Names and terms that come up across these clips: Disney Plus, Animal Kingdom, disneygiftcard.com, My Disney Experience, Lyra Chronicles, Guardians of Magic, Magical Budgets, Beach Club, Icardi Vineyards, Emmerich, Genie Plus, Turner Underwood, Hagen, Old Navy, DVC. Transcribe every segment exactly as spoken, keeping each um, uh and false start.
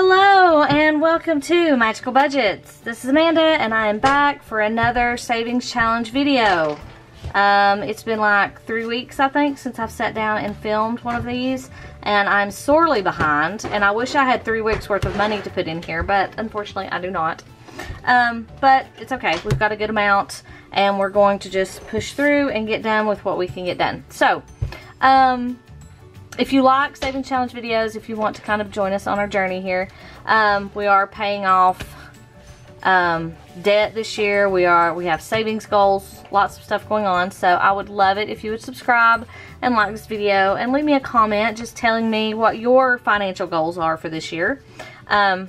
Hello and welcome to Magical Budgets. This is Amanda and I am back for another savings challenge video. Um, it's been like three weeks I think since I've sat down and filmed one of these, and I'm sorely behind and I wish I had three weeks worth of money to put in here, but unfortunately I do not. Um, but it's okay, we've got a good amount and we're going to just push through and get done with what we can get done. So um, if you like saving challenge videos, if you want to kind of join us on our journey here, um, we are paying off um, debt this year. We are we have savings goals, lots of stuff going on. So I would love it if you would subscribe and like this video and leave me a comment just telling me what your financial goals are for this year. Um,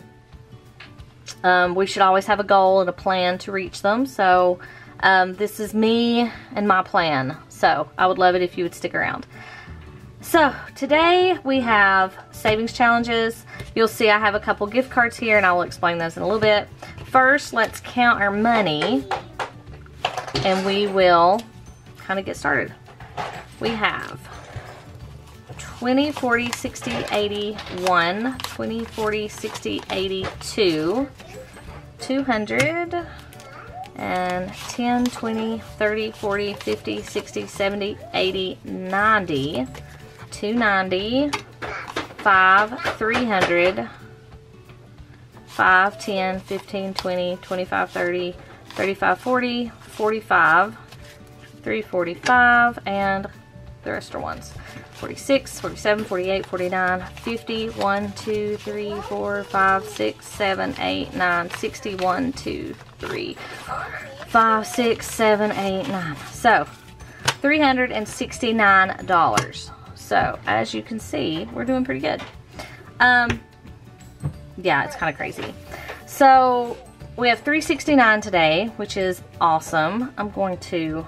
um, we should always have a goal and a plan to reach them. So um, this is me and my plan. So I would love it if you would stick around. So today we have savings challenges. You'll see I have a couple gift cards here and I will explain those in a little bit. First, let's count our money and we will kind of get started. We have twenty, forty, sixty, eighty, one, twenty, forty, sixty, eighty, two, two hundred, and ten, twenty, thirty, forty, fifty, sixty, seventy, eighty, ninety. two ninety, five, three hundred, five, ten, fifteen, twenty, twenty-five, thirty, thirty-five, forty, forty-five, three forty-five, and the rest are ones. forty-six, forty-seven, forty-eight, forty-nine, fifty, one, two, three, four, five, six, seven, eight, nine, sixty, one, two, three, four, five, six, seven, eight, nine. So, three hundred sixty-nine dollars. So, as you can see, we're doing pretty good. Um, yeah, it's kind of crazy. So, we have three sixty-nine today, which is awesome. I'm going to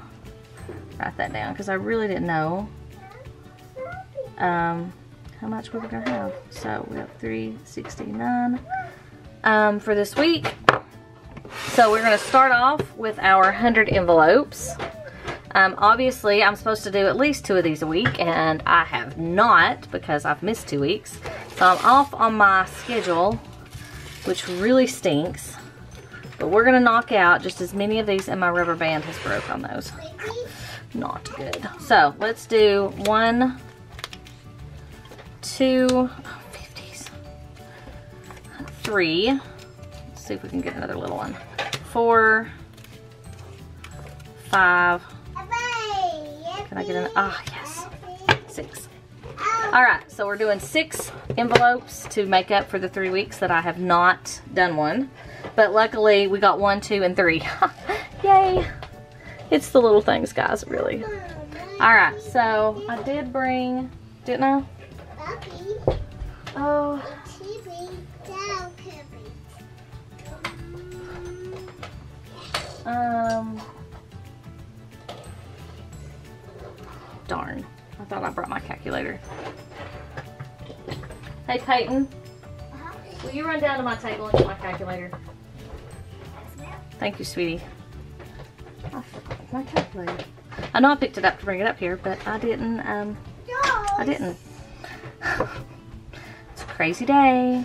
write that down because I really didn't know um, how much we were going to have. So, we have three sixty-nine um, for this week. So, we're going to start off with our one hundred envelopes. Um, obviously, I'm supposed to do at least two of these a week, and I have not because I've missed two weeks. So I'm off on my schedule, which really stinks. But we're going to knock out just as many of these, and my rubber band has broke on those. Not good. So let's do one, two, oh, fifties, three. Let's see if we can get another little one. Four, five. Can I get an, ah, yes, six. All right, so we're doing six envelopes to make up for the three weeks that I have not done one. But luckily, we got one, two, and three. Yay. It's the little things, guys, really. All right, so I did bring, didn't I? Oh. Um. Darn. I thought I brought my calculator. Hey, Peyton. Will you run down to my table and get my calculator? Thank you, sweetie. I forgot my calculator. I know I picked it up to bring it up here, but I didn't, um, I didn't. It's a crazy day.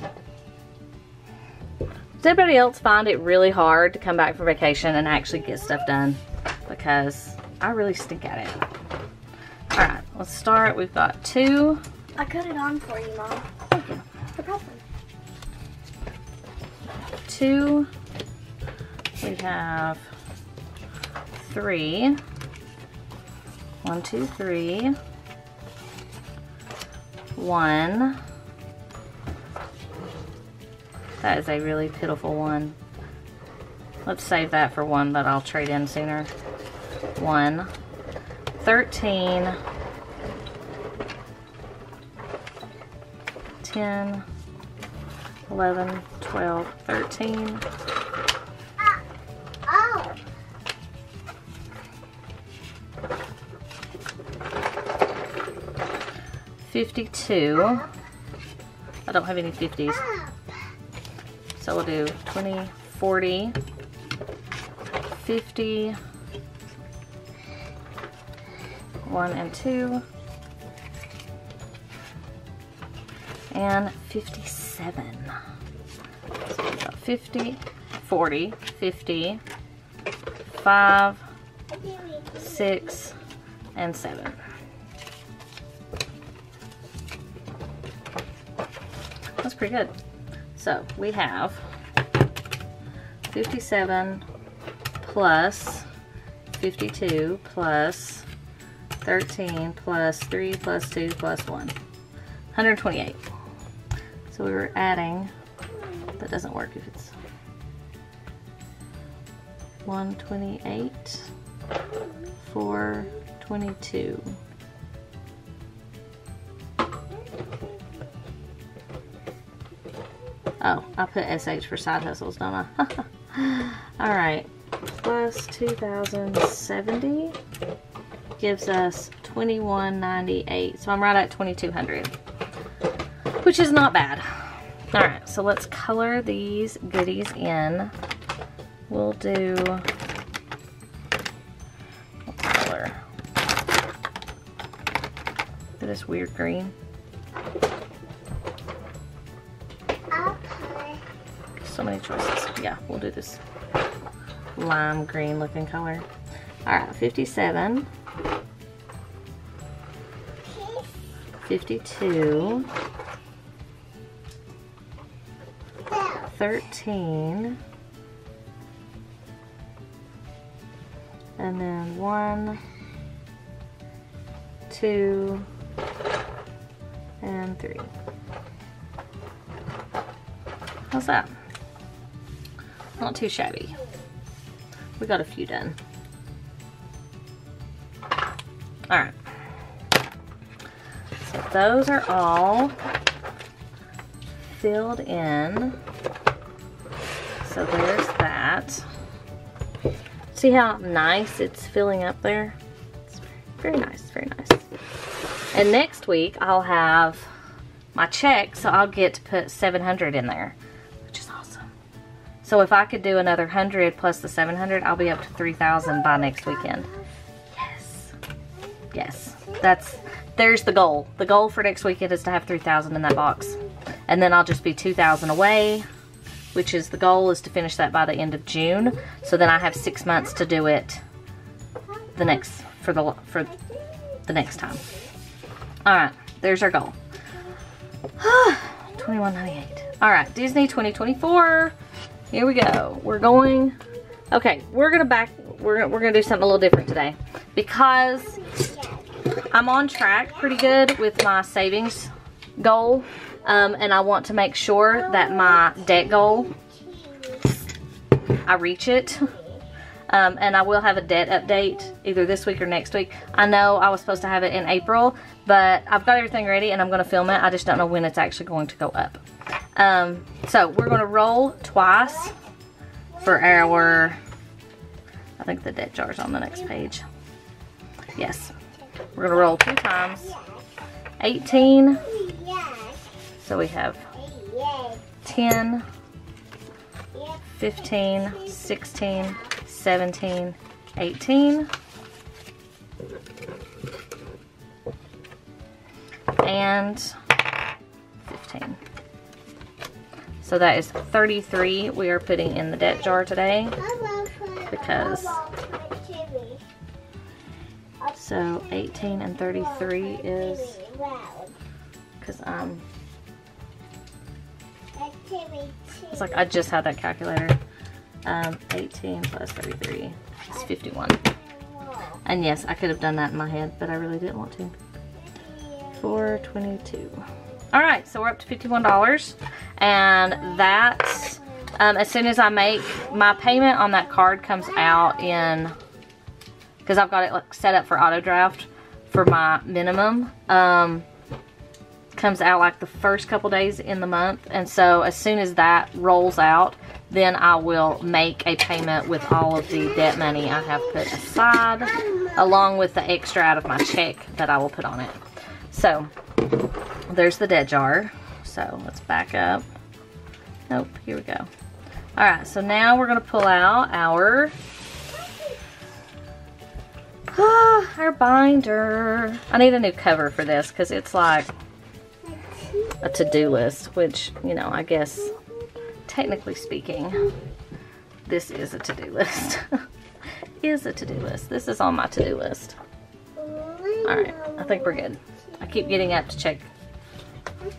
Does anybody else find it really hard to come back from vacation and actually get stuff done? Because I really stink at it. Alright, let's start. We've got two. I cut it on for you, Mom. Thank you. No problem. Two. We have three. One, two, three. One. That is a really pitiful one. Let's save that for one that I'll trade in sooner. One. thirteen, ten, eleven, twelve, thirteen. Ah. Oh. fifty-two. Ah. I don't have any fifties. Ah. So we'll do twenty, forty, fifty. One and two, and fifty-seven. fifty, forty, fifty, five, six, and seven. That's pretty good. So we have fifty-seven plus fifty-two plus thirteen plus three plus two plus one. one hundred twenty-eight. So we were adding, that doesn't work if it's one twenty-eight, four twenty-two. Oh, I put S H for side hustles, don't I? Alright, plus two thousand seventy gives us twenty-one ninety-eight. So I'm right at twenty-two hundred, which is not bad. Alright, so let's color these goodies in. We'll do, let's color this weird green. So many choices. Yeah, we'll do this lime green looking color. Alright, fifty-seven. fifty-two. thirteen. And then one, two, and three. How's that? Not too shabby. We got a few done. Alright. So those are all filled in. So there's that. See how nice it's filling up there? It's very nice, very nice. And next week I'll have my check, so I'll get to put seven hundred in there. So if I could do another one hundred plus the seven hundred, I'll be up to three thousand by next weekend. Yes. Yes. That's, there's the goal. The goal for next weekend is to have three thousand in that box. And then I'll just be two thousand away, which is the goal, is to finish that by the end of June. So then I have six months to do it the next, for the, for the next time. All right. There's our goal. twenty-one ninety-eight. All right. Disney twenty twenty-four. Here we go. We're going, okay, we're gonna back, we're, we're gonna do something a little different today, because I'm on track pretty good with my savings goal, um, and I want to make sure that my debt goal, I reach it, um, and I will have a debt update either this week or next week. I know I was supposed to have it in April, but I've got everything ready and I'm gonna film it. I just don't know when it's actually going to go up. Um, so we're going to roll twice for our, I think the debt jar is on the next page. Yes. We're going to roll two times. eighteen. So we have ten, fifteen, sixteen, seventeen, eighteen. And fifteen. So that is thirty-three we are putting in the debt jar today, because, so eighteen and thirty-three is, because um, it's like I just had that calculator, um, eighteen plus thirty-three is fifty-one, and yes, I could have done that in my head, but I really didn't want to. Four twenty-two. Alright, so we're up to fifty-one dollars, and that's, um, as soon as I make, my payment on that card comes out in, because I've got it like set up for auto draft for my minimum, um, comes out like the first couple days in the month, and so as soon as that rolls out, then I will make a payment with all of the debt money I have put aside, along with the extra out of my check that I will put on it. So, there's the debt jar. So let's back up. Nope, here we go. Alright, so now we're going to pull out our ah, our binder. I need a new cover for this, because it's like a to-do list, which, you know, I guess technically speaking, this is a to-do list. Is a to-do list. This is on my to-do list. Alright, I think we're good. I keep getting up to check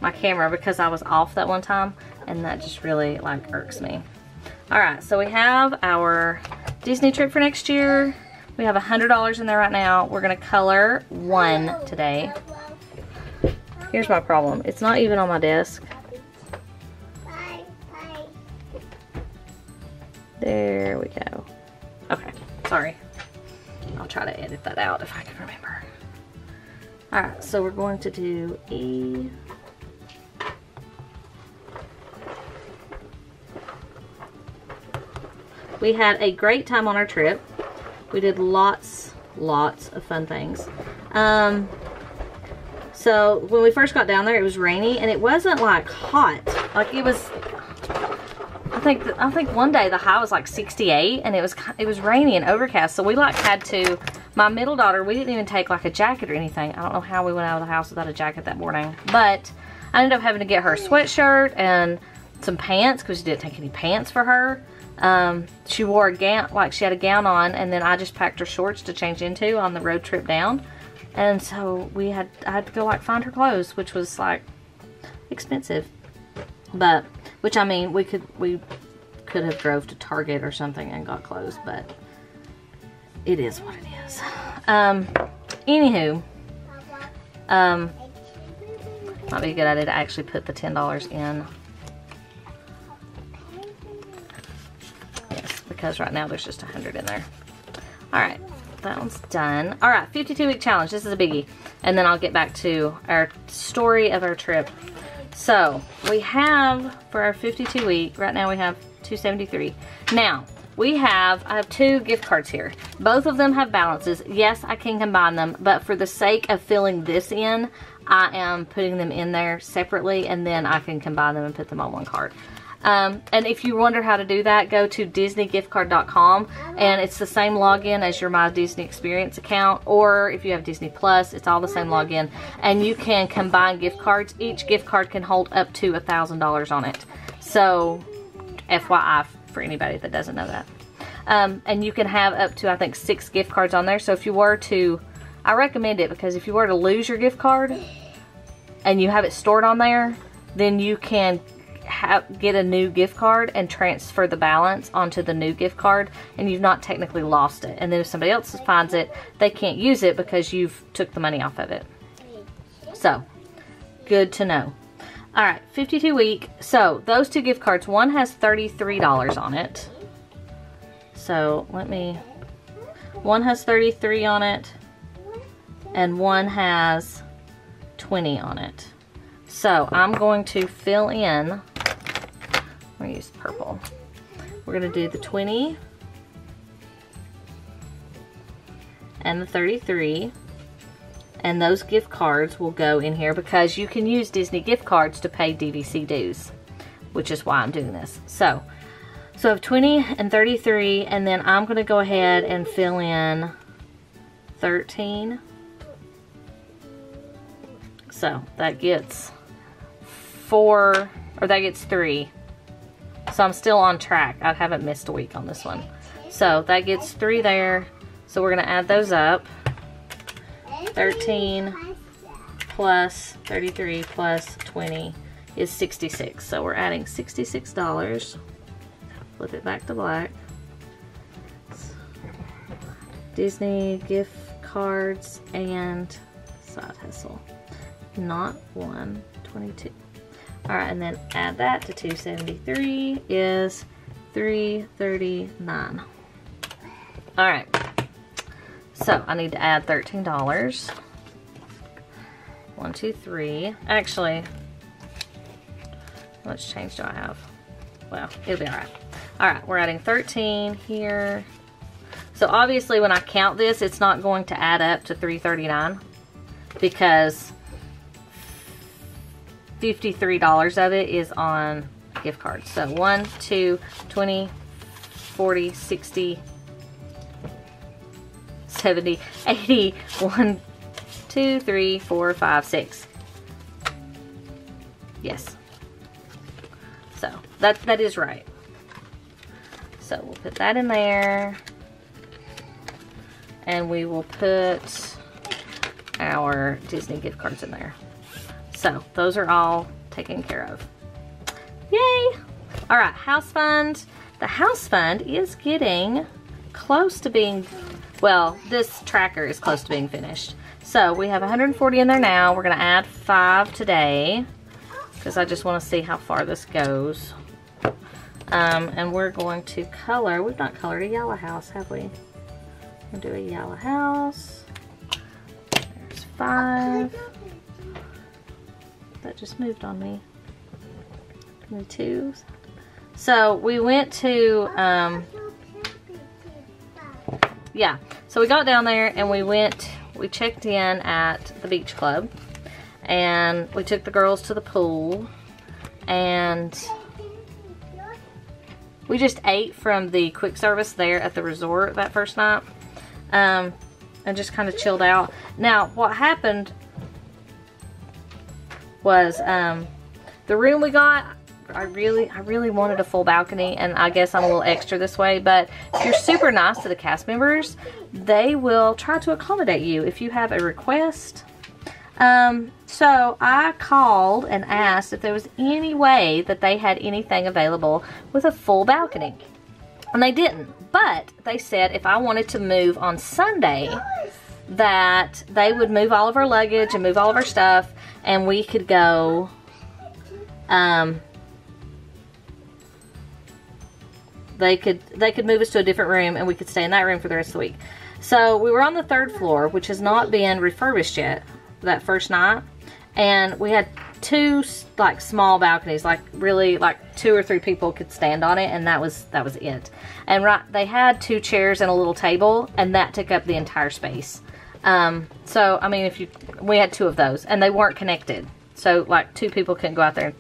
my camera because I was off that one time, and that just really like irks me. Alright, so we have our Disney trip for next year. We have one hundred dollars in there right now. We're going to color one today. Here's my problem. It's not even on my desk. There we go. Okay, sorry. I'll try to edit that out if I can remember. Alright, so we're going to do E. We had a great time on our trip. We did lots, lots of fun things. Um, so when we first got down there, it was rainy, and it wasn't like hot. Like it was, I think, the, I think one day the high was like sixty-eight, and it was it was rainy and overcast. So we like had to. My middle daughter, we didn't even take like a jacket or anything. I don't know how we went out of the house without a jacket that morning, but I ended up having to get her a sweatshirt and some pants because she didn't take any pants for her. Um, she wore a gown, like she had a gown on, and then I just packed her shorts to change into on the road trip down. And so we had, I had to go like find her clothes, which was like expensive, but, which I mean, we could, we could have drove to Target or something and got clothes, but it is what it is. Um, anywho, um, might be a good idea to actually put the ten dollars in. Because right now there's just one hundred in there. Alright, that one's done. Alright, fifty-two week challenge. This is a biggie. And then I'll get back to our story of our trip. So, we have, for our fifty-two week, right now we have two seventy-three. Now, we have, I have two gift cards here. Both of them have balances. Yes, I can combine them, but for the sake of filling this in, I am putting them in there separately, and then I can combine them and put them on one card. Um, and if you wonder how to do that, go to disney gift card dot com, and it's the same login as your My Disney Experience account, or if you have Disney Plus, it's all the same login, and you can combine gift cards. Each gift card can hold up to one thousand dollars on it, so F Y I for anybody that doesn't know that. Um, and you can have up to, I think, six gift cards on there, so if you were to, I recommend it, because if you were to lose your gift card, and you have it stored on there, then you can Have, get a new gift card and transfer the balance onto the new gift card, and you've not technically lost it. And then if somebody else finds it, they can't use it because you've took the money off of it. So, good to know. Alright, fifty-two week. So, those two gift cards, one has thirty-three dollars on it. So, let me, one has thirty-three on it, and one has twenty on it. So, I'm going to fill in. I'm going to use purple. We're going to do the twenty and the thirty-three, and those gift cards will go in here because you can use Disney gift cards to pay D V C dues, which is why I'm doing this. So, so I have twenty and thirty-three, and then I'm going to go ahead and fill in thirteen. So, that gets four, or that gets three. So I'm still on track. I haven't missed a week on this one. So that gets three there. So we're going to add those up. thirteen plus thirty-three plus twenty is sixty-six. So we're adding sixty-six dollars. Flip it back to black. Disney gift cards and side hustle. Not one, twenty-two. All right, and then add that to two seventy-three is three thirty-nine. All right, so I need to add thirteen dollars. One, two, three. Actually, how much change do I have? Well, it'll be all right. All right, we're adding thirteen here. So obviously, when I count this, it's not going to add up to three thirty-nine because fifty-three dollars of it is on gift cards. So one, two, twenty, forty, sixty, seventy, eighty, one, two, three, four, five, six. Yes. So that that is right. So we'll put that in there, and we will put our Disney gift cards in there. So those are all taken care of. Yay! All right, house fund. The house fund is getting close to being, well, this tracker is close to being finished. So we have one hundred forty in there now. We're gonna add five today, because I just wanna see how far this goes. Um, and we're going to color, we've not colored a yellow house, have we? We'll do a yellow house. There's five. That just moved on me. And two. So we went to, um, yeah, so we got down there and we went, we checked in at the beach club, and we took the girls to the pool, and we just ate from the quick service there at the resort that first night, um, and just kind of chilled out. Now, what happened was, um, the room we got, I really, I really wanted a full balcony, and I guess I'm a little extra this way, but if you're super nice to the cast members, they will try to accommodate you if you have a request. Um, so I called and asked if there was any way that they had anything available with a full balcony, and they didn't, but they said if I wanted to move on Sunday, that they would move all of our luggage and move all of our stuff, and we could go, um, they could they could move us to a different room, and we could stay in that room for the rest of the week. So we were on the third floor, which has not been refurbished yet, that first night, and we had two like small balconies, like really like two or three people could stand on it, and that was that was it. And right, they had two chairs and a little table, and that took up the entire space. Um, so I mean, if you we had two of those, and they weren't connected, so like two people couldn't go out there.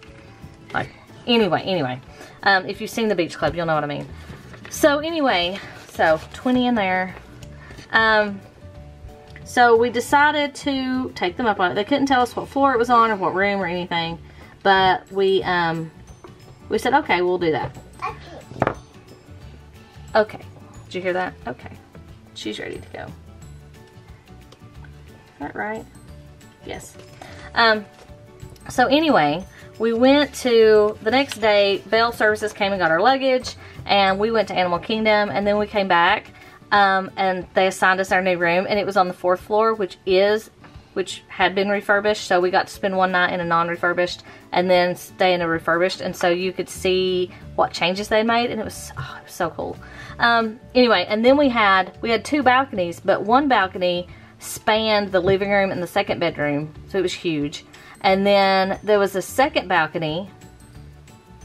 Like anyway, anyway. Um, if you've seen the beach club, you'll know what I mean. So anyway, so twenty in there. Um, so we decided to take them up on it. They couldn't tell us what floor it was on or what room or anything, but we um, we said, okay, we'll do that. Okay. Okay. Did you hear that? Okay. She's ready to go. Is that right? Yes. Um, so anyway, we went to, the next day, Bell Services came and got our luggage, and we went to Animal Kingdom, and then we came back, um, and they assigned us our new room, and it was on the fourth floor, which is, which had been refurbished, so we got to spend one night in a non-refurbished, and then stay in a refurbished, and so you could see what changes they made, and it was, oh, it was so cool. Um, anyway, and then we had, we had two balconies, but one balcony spanned the living room and the second bedroom, so it was huge. And then there was a second balcony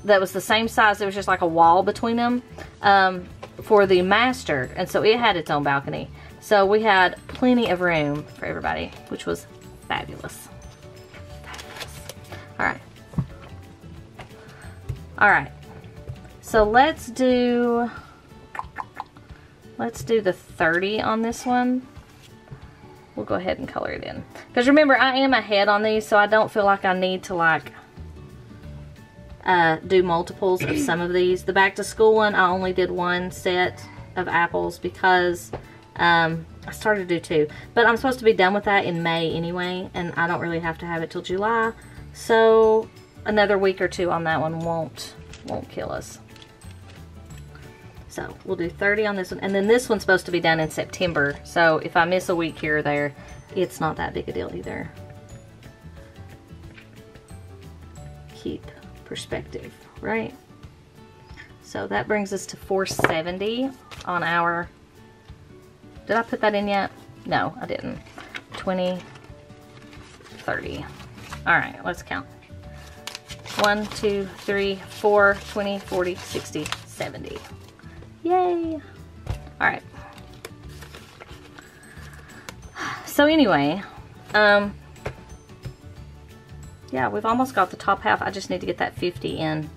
that was the same size. There was just like a wall between them, um, for the master. And so it had its own balcony. So we had plenty of room for everybody, which was fabulous. Fabulous. All right. All right. So let's do, let's do the thirty on this one. We'll go ahead and color it in. Because remember, I am ahead on these, so I don't feel like I need to like uh, do multiples of some of these. The back to school one, I only did one set of apples because um, I started to do two. But I'm supposed to be done with that in May anyway, and I don't really have to have it till July. So another week or two on that one won't, won't kill us. So we'll do thirty on this one, and then this one's supposed to be done in September, so if I miss a week here or there, it's not that big a deal either. Keep perspective, right? So that brings us to four seventy on our, did I put that in yet? No, I didn't. twenty, thirty. All right, let's count. one, two, three, four, twenty, forty, sixty, seventy. Yay. All right. So anyway, um, yeah, we've almost got the top half. I just need to get that fifty in.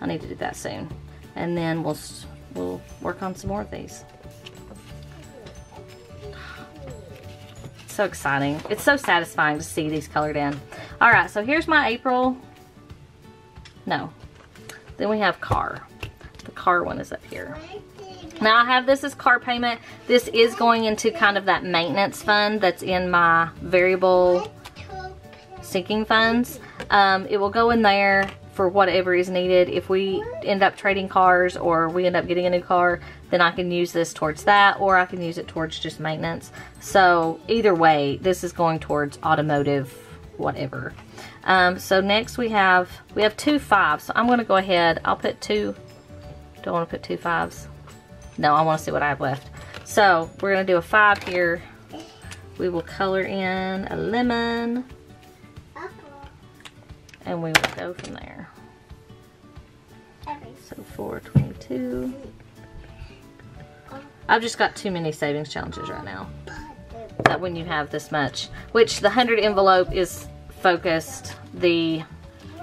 I need to do that soon. And then we'll, we'll work on some more of these. It's so exciting. It's so satisfying to see these colored in. All right. So here's my April. No. Then we have car. The car one is up here. Now I have this as car payment. This is going into kind of that maintenance fund that's in my variable sinking funds. Um, it will go in there for whatever is needed. If we end up trading cars or we end up getting a new car, then I can use this towards that, or I can use it towards just maintenance. So either way, this is going towards automotive whatever. Um, so next we have, we have two fives. So I'm gonna go ahead, I'll put two, don't wanna put two fives. No, I wanna see what I have left. So we're gonna do a five here. We will color in a lemon and we will go from there. So four twenty-two. I've just got too many savings challenges right now. That when you have this much, which the one hundred envelope is focused, the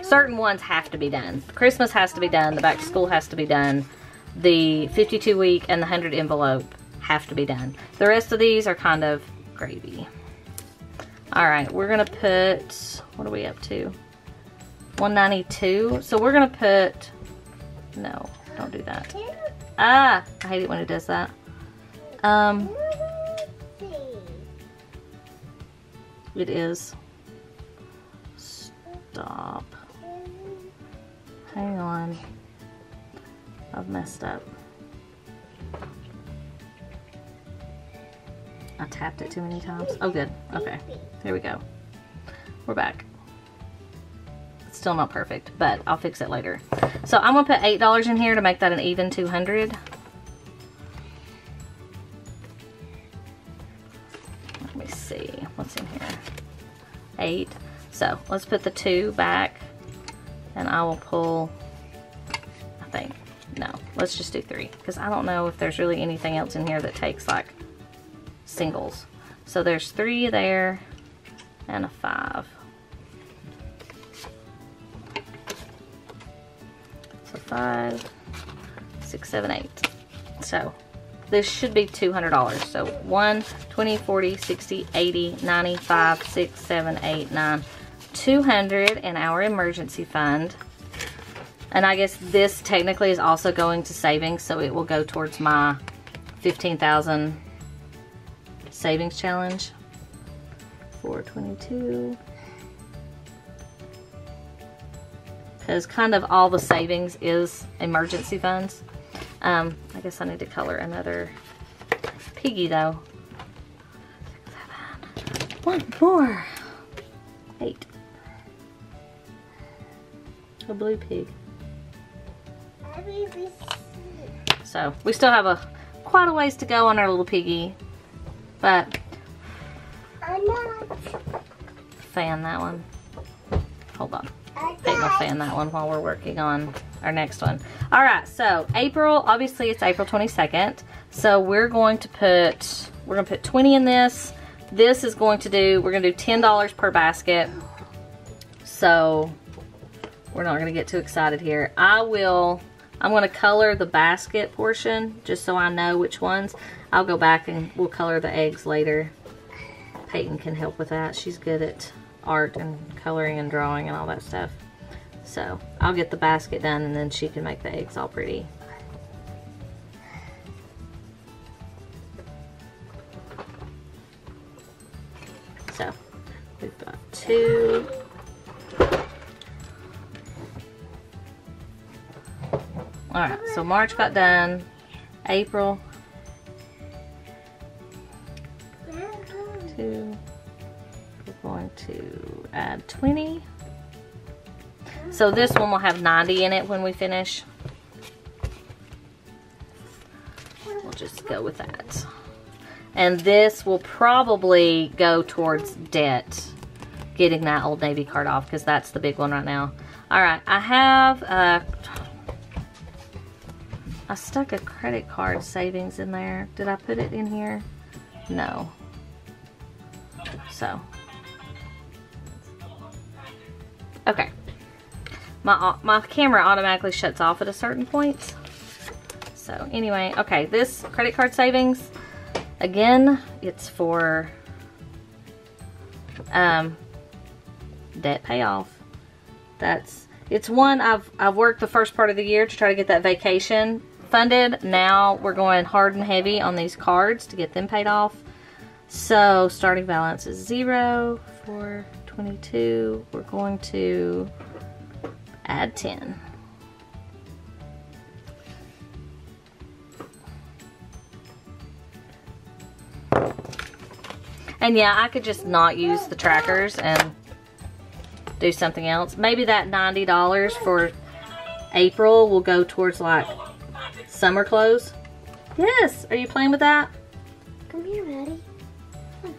certain ones have to be done. Christmas has to be done, the back to school has to be done, the fifty-two week and the one hundred envelope have to be done. The rest of these are kind of gravy. All right, we're gonna put, what are we up to? one ninety-two, so we're gonna put, no, don't do that. Ah, I hate it when it does that. Um, it is, stop, hang on, I've messed up. I tapped it too many times. Oh good, okay, here we go, we're back. Still not perfect, but I'll fix it later. So I'm gonna put eight dollars in here to make that an even two hundred. Let me see what's in here. Eight. So let's put the two back and I will pull, I think, no, let's just do three, because I don't know if there's really anything else in here that takes like singles. So there's three there and a five. Five, six, seven, eight. So this should be two hundred dollars. So one, twenty, forty, sixty, eighty, ninety, five, six, seven, eight, nine, two hundred in our emergency fund. And I guess this technically is also going to savings, so it will go towards my fifteen thousand savings challenge. four twenty-two. Because kind of all the savings is emergency funds. Um, I guess I need to color another piggy though. Seven, one more, eight. A blue pig. So we still have a quite a ways to go on our little piggy, but I'm not fan that one. Hold on. Hate my fan that one while we're working on our next one. All right, so April, obviously it's April twenty-second. So we're going to put, we're gonna put twenty in this. This is going to do, we're gonna do ten dollars per basket. So we're not gonna get too excited here. I will, I'm gonna color the basket portion just so I know which ones. I'll go back and we'll color the eggs later. Peyton can help with that. She's good at art and coloring and drawing and all that stuff. So I'll get the basket done and then she can make the eggs all pretty. So we've got two. All right, so March got done, April, two. We're going to add twenty. So this one will have ninety in it when we finish. We'll just go with that. And this will probably go towards debt, getting that Old Navy card off, because that's the big one right now. All right, I have, uh, I stuck a credit card savings in there. Did I put it in here? No. So. Okay, my, my camera automatically shuts off at a certain point. So anyway, okay, this credit card savings, again, it's for um, debt payoff. That's It's one I've, I've worked the first part of the year to try to get that vacation funded. Now we're going hard and heavy on these cards to get them paid off. So starting balance is zero for twenty-two. We're going to add ten. And yeah, I could just not use the trackers and do something else. Maybe that ninety dollars for April will go towards like summer clothes. Yes, are you playing with that? Come here, buddy. Come.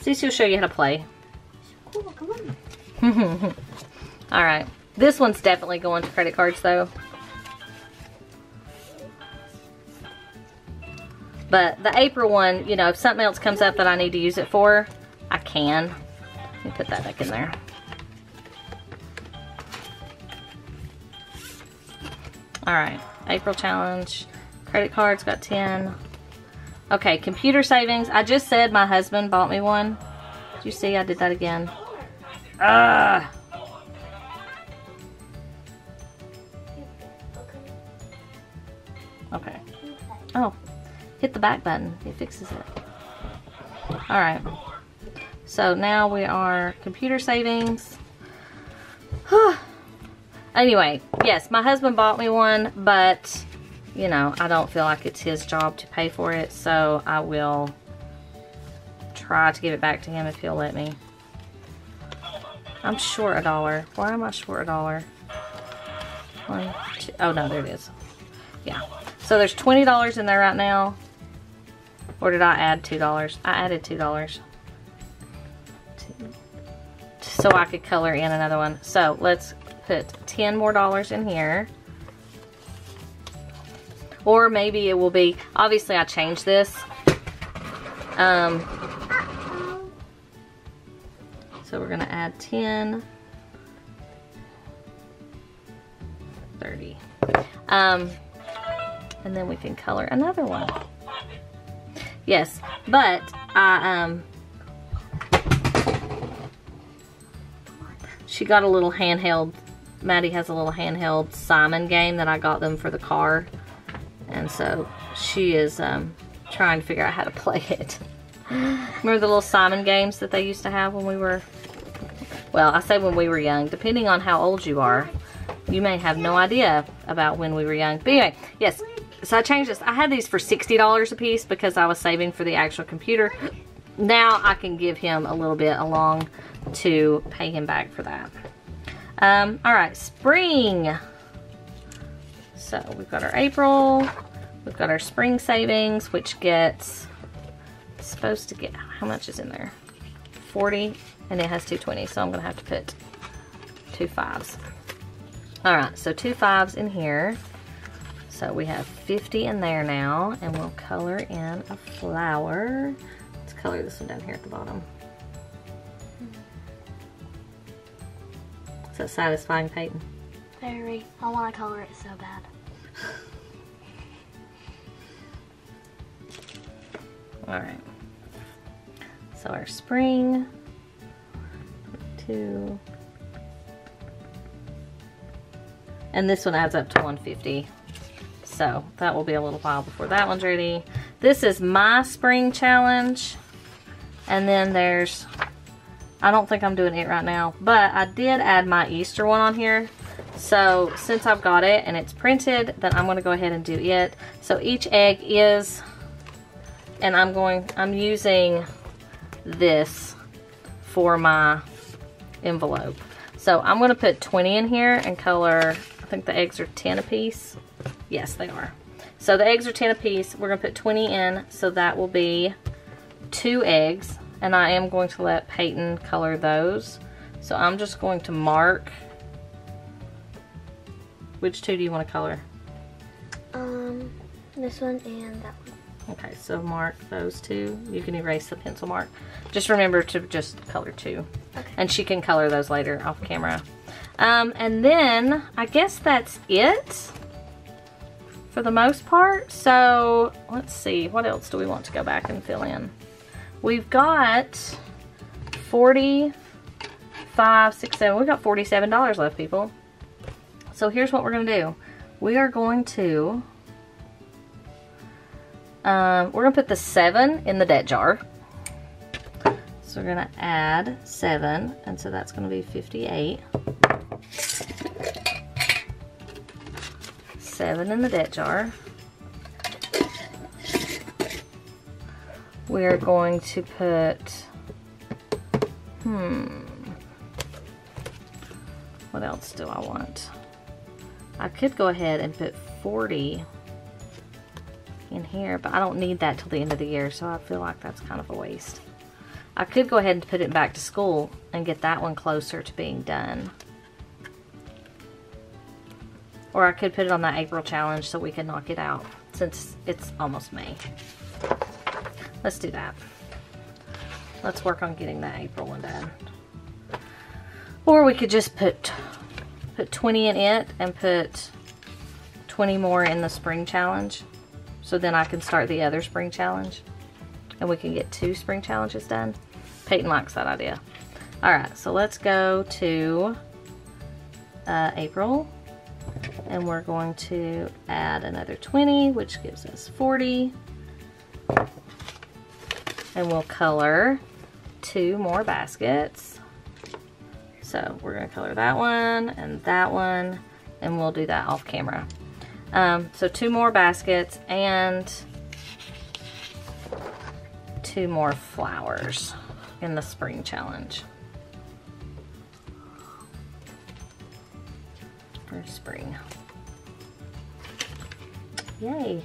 Cece will show you how to play. Cool, come on. All right, this one's definitely going to credit cards though. But the April one, you know, if something else comes up that I need to use it for, I can. Let me put that back in there. All right, April challenge. Credit cards got ten. Okay, computer savings. I just said my husband bought me one. Did you see I did that again? Ah. Okay. Oh. Hit the back button. It fixes it. Alright. So now we are computer savings. Anyway, yes, my husband bought me one, but, you know, I don't feel like it's his job to pay for it, so I will try to give it back to him if he'll let me. I'm short a dollar. Why am I short a dollar? One, two, oh, no, there it is. Yeah. So there's twenty dollars in there right now. Or did I add two dollars? I added two dollars. Two. So I could color in another one. So let's put ten more dollars in here. Or maybe it will be, obviously I changed this. Um, so we're gonna add ten. thirty. Um, And then we can color another one. Yes, but I, um, she got a little handheld, Maddie has a little handheld Simon game that I got them for the car. And so she is um, trying to figure out how to play it. Remember the little Simon games that they used to have when we were, well, I say when we were young, depending on how old you are, you may have no idea about when we were young. But anyway, yes. So I changed this. I had these for sixty dollars a piece because I was saving for the actual computer. Now I can give him a little bit along to pay him back for that. Um, all right, spring. So we've got our April. We've got our spring savings, which gets, it's supposed to get, how much is in there? forty, and it has two twenty, so I'm gonna have to put two fives. All right, so two fives in here. So we have fifty in there now, and we'll color in a flower. Let's color this one down here at the bottom. Is that satisfying, Peyton? Very. I want to color it so bad. All right. So our spring, two, and this one adds up to one fifty. So that will be a little while before that one's ready. This is my spring challenge. And then there's, I don't think I'm doing it right now, but I did add my Easter one on here. So since I've got it and it's printed, then I'm gonna go ahead and do it. So each egg is, and I'm going, I'm using this for my envelope. So I'm gonna put twenty in here and color, I think the eggs are ten a piece. Yes, they are. So the eggs are ten apiece. We're going to put twenty in, so that will be two eggs. And I am going to let Peyton color those. So I'm just going to mark. Which two do you want to color? Um, this one and that one. Okay, so mark those two. You can erase the pencil mark. Just remember to just color two. Okay. And she can color those later off camera. Um, and then I guess that's it. For the most part. So let's see, what else do we want to go back and fill in? We've got forty five, six, seven. We've got forty-seven dollars left, people. So here's what we're going to do. We are going to, um, we're going to put the seven in the debt jar. So we're going to add seven, and so that's going to be fifty-eight. seven in the debt jar. We're going to put, hmm, what else do I want? I could go ahead and put forty in here, but I don't need that till the end of the year, so I feel like that's kind of a waste. I could go ahead and put it back to school and get that one closer to being done. Or I could put it on that April challenge so we can knock it out since it's almost May. Let's do that. Let's work on getting that April one done. Or we could just put put twenty in it and put twenty more in the spring challenge. So then I can start the other spring challenge. And we can get two spring challenges done. Peyton likes that idea. Alright, so let's go to uh, April. And we're going to add another twenty, which gives us forty. And we'll color two more baskets. So we're gonna color that one and that one, and we'll do that off camera. Um, so two more baskets and two more flowers in the spring challenge. For spring. Yay.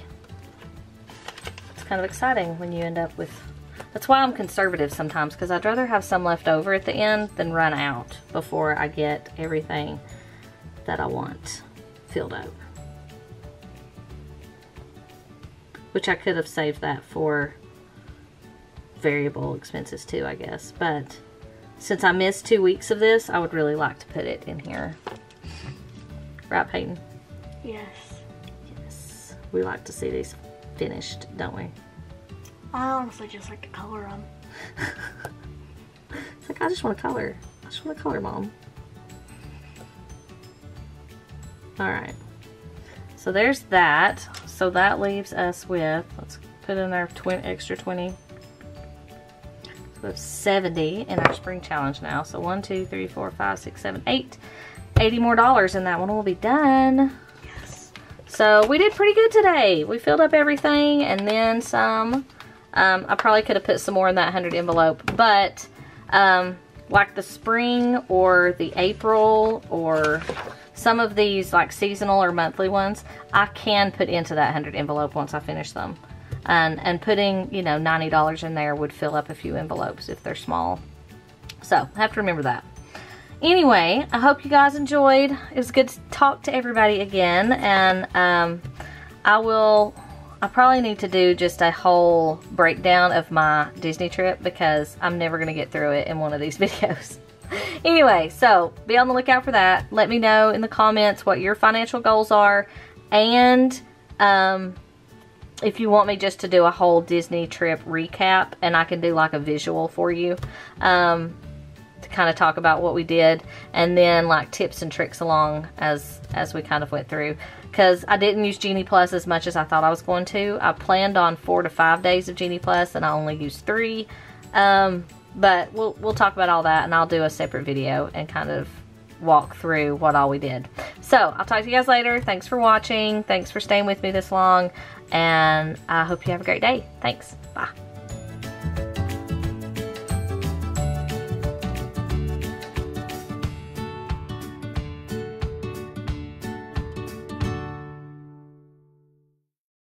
It's kind of exciting when you end up with. That's why I'm conservative sometimes, because I'd rather have some left over at the end than run out before I get everything that I want filled up. Which I could have saved that for variable expenses too, I guess. But since I missed two weeks of this, I would really like to put it in here. Right, Peyton? Yes. Yes. We like to see these finished, don't we? I honestly just like to color them. It's like, I just want to color. I just want to color, Mom. Alright. So there's that. So that leaves us with, let's put in our twin, extra twenty. So we have seventy in our spring challenge now. So one, two, three, four, five, six, seven, eight. eighty more dollars and that one will be done. Yes. So we did pretty good today. We filled up everything and then some. Um, I probably could have put some more in that one hundred envelope, but um, like the spring or the April or some of these like seasonal or monthly ones, I can put into that one hundred envelope once I finish them. And, and putting, you know, ninety dollars in there would fill up a few envelopes if they're small. So I have to remember that. Anyway, I hope you guys enjoyed. It was good to talk to everybody again. And um, I will... I probably need to do just a whole breakdown of my Disney trip because I'm never going to get through it in one of these videos. Anyway, so be on the lookout for that. Let me know in the comments what your financial goals are and um, if you want me just to do a whole Disney trip recap and I can do like a visual for you um, to kind of talk about what we did and then like tips and tricks along as, as we kind of went through. Because I didn't use Genie Plus as much as I thought I was going to. I planned on four to five days of Genie Plus and I only used three. Um, but we'll, we'll talk about all that and I'll do a separate video and kind of walk through what all we did. So, I'll talk to you guys later. Thanks for watching. Thanks for staying with me this long. And I hope you have a great day. Thanks. Bye.